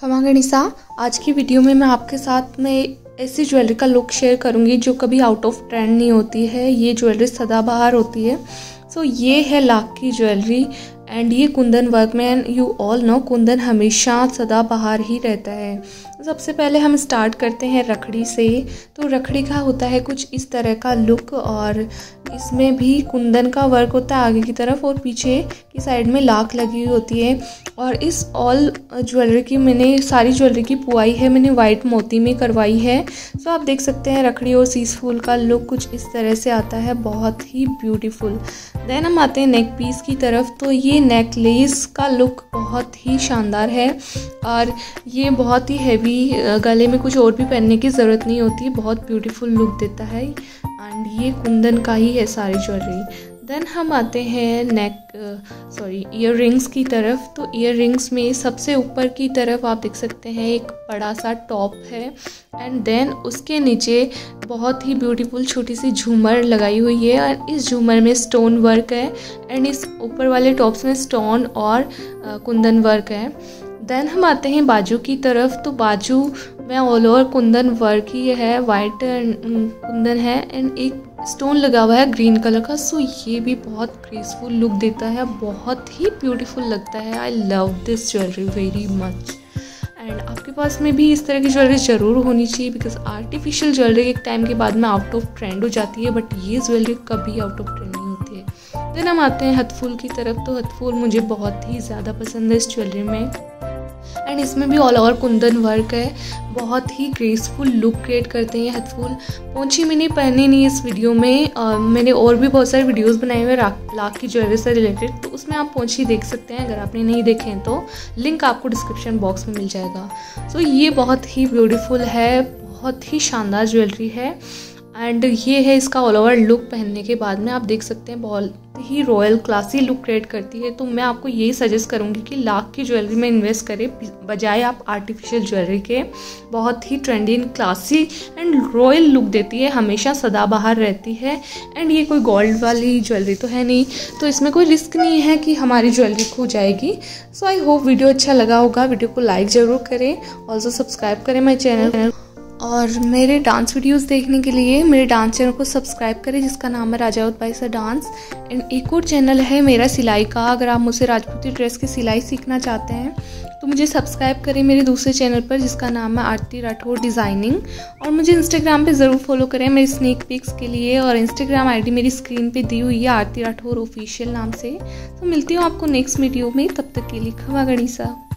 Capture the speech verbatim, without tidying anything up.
खमा गणिसा, आज की वीडियो में मैं आपके साथ में ऐसी ज्वेलरी का लुक शेयर करूंगी जो कभी आउट ऑफ ट्रेंड नहीं होती है। ये ज्वेलरी सदाबहार होती है। सो so, ये है लाख की ज्वेलरी एंड ये कुंदन वर्क में, and you all know kundan हमेशा सदाबहार ही रहता है। सबसे पहले हम स्टार्ट करते हैं रखड़ी से। तो रखड़ी का होता है कुछ इस तरह का लुक और इसमें भी कुंदन का वर्क होता है आगे की तरफ और पीछे की साइड में लाख लगी हुई होती है। और इस ऑल ज्वेलरी की मैंने सारी ज्वेलरी की पुआई है मैंने वाइट मोती में करवाई है। सो आप देख सकते हैं रखड़ी और सीस फूल का लुक कुछ इस तरह से आता है, बहुत ही ब्यूटीफुल। देन हम आते हैं नेक पीस की तरफ। तो ये नेकलेस का लुक बहुत ही शानदार है और ये बहुत ही हैवी, गले में कुछ और भी पहनने की ज़रूरत नहीं होती, बहुत ब्यूटीफुल लुक देता है एंड ये कुंदन का ही है सारी ज्वेलरी। देन हम आते हैं नेक सॉरी ईयर रिंग्स की तरफ। तो ईयर रिंग्स में सबसे ऊपर की तरफ आप देख सकते हैं एक बड़ा सा टॉप है एंड देन उसके नीचे बहुत ही ब्यूटीफुल छोटी सी झूमर लगाई हुई है और इस झूमर में स्टोन वर्क है एंड इस ऊपर वाले टॉप्स में स्टोन और कुंदन वर्क है। देन हम आते हैं बाजू की तरफ। तो बाजू में ऑल ओवर कुंदन वर्क ही है, वाइट कुंदन है एंड एक स्टोन लगा हुआ है ग्रीन कलर का। सो ये भी बहुत ग्रेसफुल लुक देता है, बहुत ही ब्यूटीफुल लगता है। I love this jewellery very much and आपके पास में भी इस तरह की ज्वेलरी ज़रूर होनी चाहिए बिकॉज आर्टिफिशियल ज्वेलरी एक टाइम के बाद में आउट ऑफ ट्रेंड हो जाती है, बट ये ज्वेलरी कभी आउट ऑफ ट्रेंड नहीं होती है। देन हम आते हैं हथफूल की तरफ। तो हथफूल मुझे बहुत ही ज़्यादा पसंद है इस ज्वेलरी में एंड इसमें भी ऑल ओवर कुंदन वर्क है, बहुत ही ग्रेसफुल लुक क्रिएट करते हैं हथफूल। पोंछी मैंने पहने नहीं इस वीडियो में, आ, मैंने और भी बहुत सारे वीडियोस बनाए हुए लाख की ज्वेलरी से रिलेटेड, तो उसमें आप पोंछी देख सकते हैं। अगर आपने नहीं देखे हैं तो लिंक आपको डिस्क्रिप्शन बॉक्स में मिल जाएगा। सो so, ये बहुत ही ब्यूटीफुल है, बहुत ही शानदार ज्वेलरी है एंड ये है इसका ऑल ओवर लुक। पहनने के बाद में आप देख सकते हैं बहुत ही रॉयल क्लासी लुक क्रिएट करती है। तो मैं आपको यही सजेस्ट करूँगी कि लाख की ज्वेलरी में इन्वेस्ट करें बजाय आप आर्टिफिशियल ज्वेलरी के। बहुत ही trendy and classy and royal look देती है, हमेशा सदाबहार रहती है एंड ये कोई गोल्ड वाली ज्वेलरी तो है नहीं, तो इसमें कोई रिस्क नहीं है कि हमारी ज्वेलरी खो जाएगी। सो आई होप वीडियो अच्छा लगा होगा। वीडियो को लाइक ज़रूर करें, ऑल्सो सब्सक्राइब करें माई चैनल और मेरे डांस वीडियोस देखने के लिए मेरे डांस चैनल को सब्सक्राइब करें जिसका नाम है राजावत बाइसा डांस। एंड एक और चैनल है मेरा सिलाई का, अगर आप मुझसे राजपूती ड्रेस की सिलाई सीखना चाहते हैं तो मुझे सब्सक्राइब करें मेरे दूसरे चैनल पर जिसका नाम है आरती राठौर डिज़ाइनिंग। और मुझे इंस्टाग्राम पे ज़रूर फॉलो करें मेरे स्नेक पिक्स के लिए और इंस्टाग्राम आईडी मेरी स्क्रीन पे दी हुई है आरती राठौर ऑफिशियल नाम से। तो मिलती हूँ आपको नेक्स्ट वीडियो में, तब तक के लिए खमा गणिसा।